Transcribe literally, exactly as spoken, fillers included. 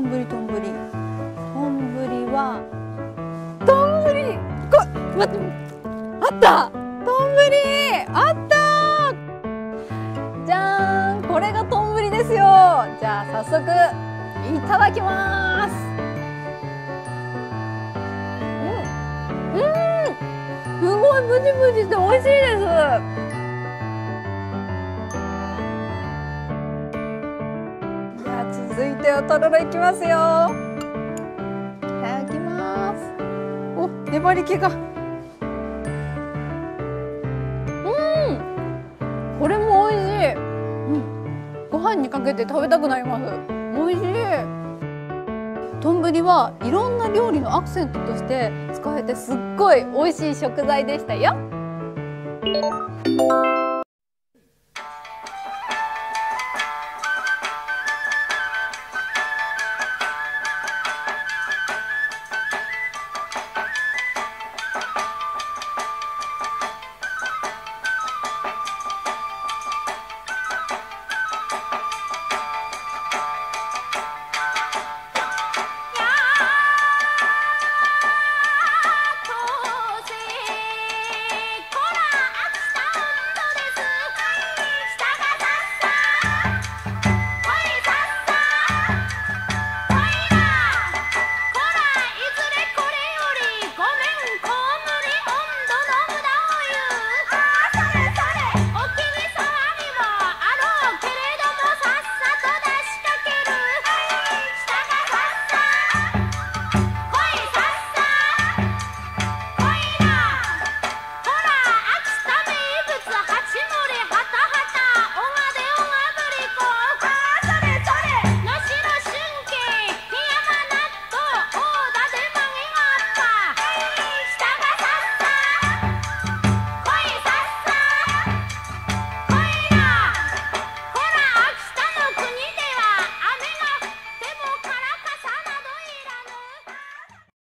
んぶりとんぶりとんぶりはとんぶりこ待ってあったとんぶりあったじゃーん、これがとんぶりですよ。じゃあ早速いただきます。うん、うん、すごいプチプチして美味しいです。続いておとろろいきますよ。いただきます。お、粘り気が、うん、これも美味しい、うん、ご飯にかけて食べたくなります。美味しい。とんぶりはいろんな料理のアクセントとして使えてすっごい美味しい食材でしたよ。